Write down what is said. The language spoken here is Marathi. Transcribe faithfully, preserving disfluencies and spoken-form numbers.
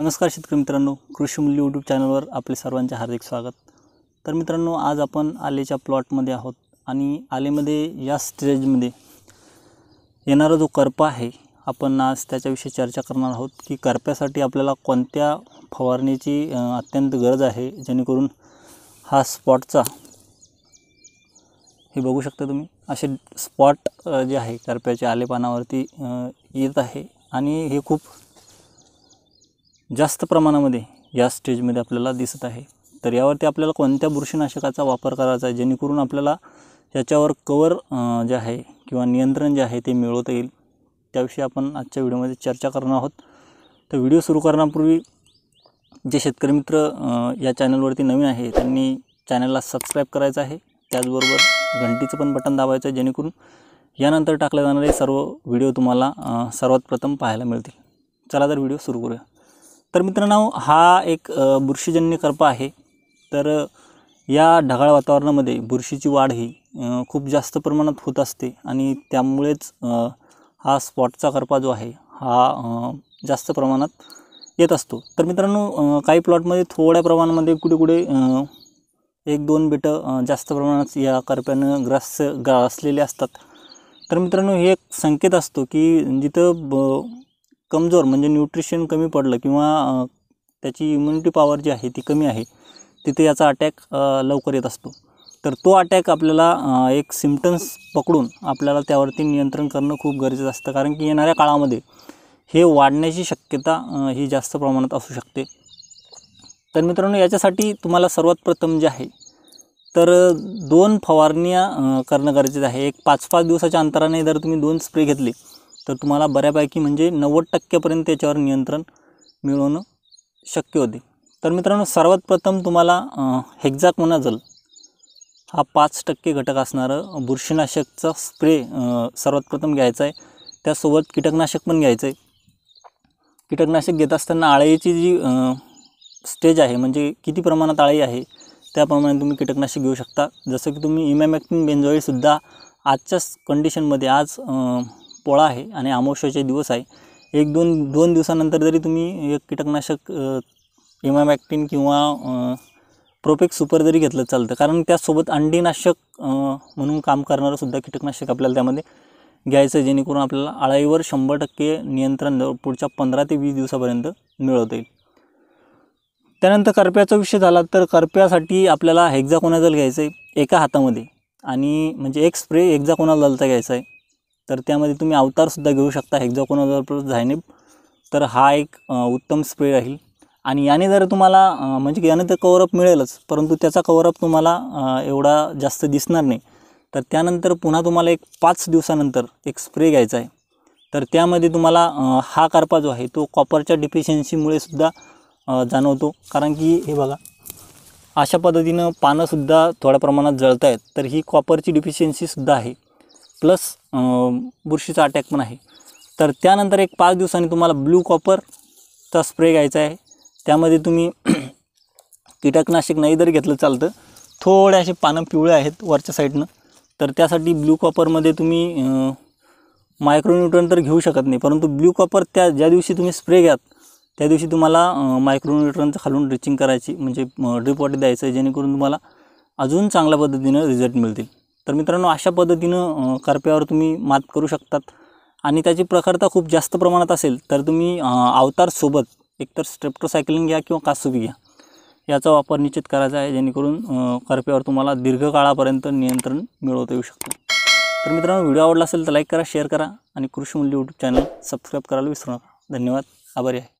नमस्कार शेतकरी मित्रांनो, कृषीमुल्य यूट्यूब चॅनलवर आपले सर्वांचे हार्दिक स्वागत। तर मित्रांनो, आज आपण आलेच्या प्लॉटमध्ये आहोत आणि आलेमध्ये या स्टेजमध्ये येणारा जो करपा आहे आपण आज त्याच्याविषयी चर्चा करणार आहोत की करप्यासाठी आपल्याला कोणत्या फवारणीची अत्यंत गरज आहे, जेणेकरून हा स्पॉटचा हे बघू शकता तुम्ही असे स्पॉट जे आहे करप्याचे आलेपानावरती येत आहे आणि हे खूप जास्त प्रमाणामध्ये या स्टेजमध्ये आपल्याला दिसत आहे। तर यावरती आपल्याला कोणत्या बुरशीनाशकाचा वापर करायचा आहे जेणेकरून आपल्याला याच्यावर कवर जे आहे किंवा नियंत्रण जे आहे ते मिळवता येईल, त्याविषयी आपण आजच्या व्हिडिओमध्ये चर्चा करणार आहोत। तर व्हिडिओ सुरू करण्यापूर्वी जे शेतकरी मित्र या चॅनलवरती नवीन आहे त्यांनी चॅनलला सबस्क्राईब करायचं आहे, त्याचबरोबर घंटीचं पण बटन दाबायचं आहे जेणेकरून यानंतर टाकल्या जाणारे सर्व व्हिडिओ तुम्हाला सर्वात प्रथम पाहायला मिळतील। चला तर व्हिडिओ सुरू करूया। तर मित्रांनो, हा एक बुरशीजन्य करपा आहे। तर या ढगाळ वातावरणामध्ये बुरशीची वाढ ही खूप जास्त प्रमाणात होत असते आणि त्यामुळेच हा स्पॉटचा करपा जो आहे हा जास्त प्रमाणात येत असतो। तर मित्रांनो, काही प्लॉटमध्ये थोड्या प्रमाणामध्ये कुठे कुठे एक दोन बिटं जास्त प्रमाणात या करप्यानं ग्रास्य ग्रासलेले असतात। तर मित्रांनो, हे एक संकेत असतो की जिथं ब कमजोर म्हणजे न्यूट्रिशन कमी पडलं किंवा त्याची इम्युनिटी पॉवर जी आहे ती कमी आहे तिथे याचा अटॅक लवकर येत असतो। तर तो अटॅक आपल्याला एक सिम्प्टम्स पकडून आपल्याला त्यावरती नियंत्रण करणं खूप गरजेचं असतं, कारण की येणाऱ्या काळामध्ये हे वाढण्याची शक्यता ही जास्त प्रमाणात असू शकते। तर मित्रांनो, याच्यासाठी तुम्हाला सर्वात प्रथम जे आहे तर दोन फवारण्या करणं गरजेचं आहे। एक पाच पाच दिवसाच्या अंतराने जर तुम्ही दोन स्प्रे घेतले तर तुम्हाला बऱ्यापैकी म्हणजे नव्वद टक्क्यापर्यंत याच्यावर नियंत्रण मिळवणं शक्य होते। तर मित्रांनो, सर्वात प्रथम तुम्हाला हेक्झाकोनाझोल हा पाच टक्के घटक असणारं बुरशीनाशकचा स्प्रे सर्वात प्रथम घ्यायचा आहे। त्यासोबत कीटकनाशक पण घ्यायचं आहे। कीटकनाशक घेत असताना आळेची जी स्टेज आहे म्हणजे किती प्रमाणात आळे आहे त्याप्रमाणे तुम्ही कीटकनाशक घेऊ शकता। जसं की तुम्ही इमॅमॅक्टिन बेन्झोईलसुद्धा आजच्याच कंडिशनमध्ये आज पोळा आहे आणि अमावस्याचे दिवस आहे, एक दोन दोन दिवसानंतर जरी तुम्ही एक कीटकनाशक इमॅमॅक्टिन किंवा प्रोपेक्स सुपर जरी घेतलं चालतं, कारण त्यासोबत अंडीनाशक म्हणून काम करणारंसुद्धा कीटकनाशक आपल्याला त्यामध्ये घ्यायचं, जेणेकरून आपल्याला आळाईवर शंभर टक्के नियंत्रण पुढच्या पंधरा ते वीस दिवसापर्यंत मिळवता येईल। त्यानंतर करप्याचा विषय झाला तर करप्यासाठी आपल्याला हेक्झाकोनाझोल घ्यायचं आहे एका हातामध्ये आणि म्हणजे एक स्प्रे हेक्झाकोनाझोलचा घ्यायचा आहे। तर त्यामध्ये तुम्ही अवतारसुद्धा घेऊ शकता हेक्झाकोनाझोल प्लस झायनेब। तर हा एक उत्तम स्प्रे राहील आणि याने जर तुम्हाला म्हणजे याने तर कवरअप मिळेलच, परंतु त्याचा कवरअप तुम्हाला एवढा जास्त दिसणार नाही। तर त्यानंतर पुन्हा तुम्हाला एक पाच दिवसानंतर एक स्प्रे घ्यायचा आहे। तर त्यामध्ये तुम्हाला हा करपा जो आहे तो कॉपरच्या डिफिशियन्सीमुळे सुद्धा जाणवतो, कारण की हे बघा अशा पद्धतीनं पानंसुद्धा थोड्या प्रमाणात जळत आहेत। तर ही कॉपरची डिफिशियन्सीसुद्धा आहे प्लस बुरशीचा अटॅक पण आहे। तर त्यानंतर एक पाच दिवसांनी तुम्हाला ब्लू कॉपरचा स्प्रे घ्यायचा आहे। त्यामध्ये तुम्ही कीटकनाशक नाही जरी घेतलं चालतं, थोडे असे पानं पिवळे आहेत वरच्या साईडनं, तर त्यासाठी ब्लू कॉपरमध्ये तुम्ही मायक्रोन्यूट्रन तर घेऊ शकत नाही, परंतु ब्लू कॉपर त्या ज्या दिवशी तुम्ही स्प्रे घ्यात त्या दिवशी तुम्हाला मायक्रोन्यूट्रनचं खालून ड्रिचिंग करायची म्हणजे ड्रिप वॉटर द्यायचं आहे, जेणेकरून तुम्हाला अजून चांगल्या पद्धतीनं रिझल्ट मिळतील। तर मित्रांनो, अशा पद्धतीनं करप्यावर तुम्ही मात करू शकतात आणि त्याची प्रखरता खूप जास्त प्रमाणात असेल तर तुम्ही अवतारसोबत एकतर स्ट्रेप्टोसायक्लिन घ्या किंवा कासुबी घ्या, याचा वापर निश्चित करायचा आहे, जेणेकरून करप्यावर तुम्हाला दीर्घकाळापर्यंत नियंत्रण मिळवता येऊ शकतं। तर मित्रांनो, व्हिडिओ आवडला असेल तर लाईक करा, शेअर करा आणि कृषीमुल्य यूट्यूब चॅनल सबस्क्राईब करायला विसरू नका। धन्यवाद, आभारी आहे।